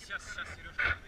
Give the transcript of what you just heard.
сейчас, Сережа.